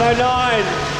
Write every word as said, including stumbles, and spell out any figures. one oh nine.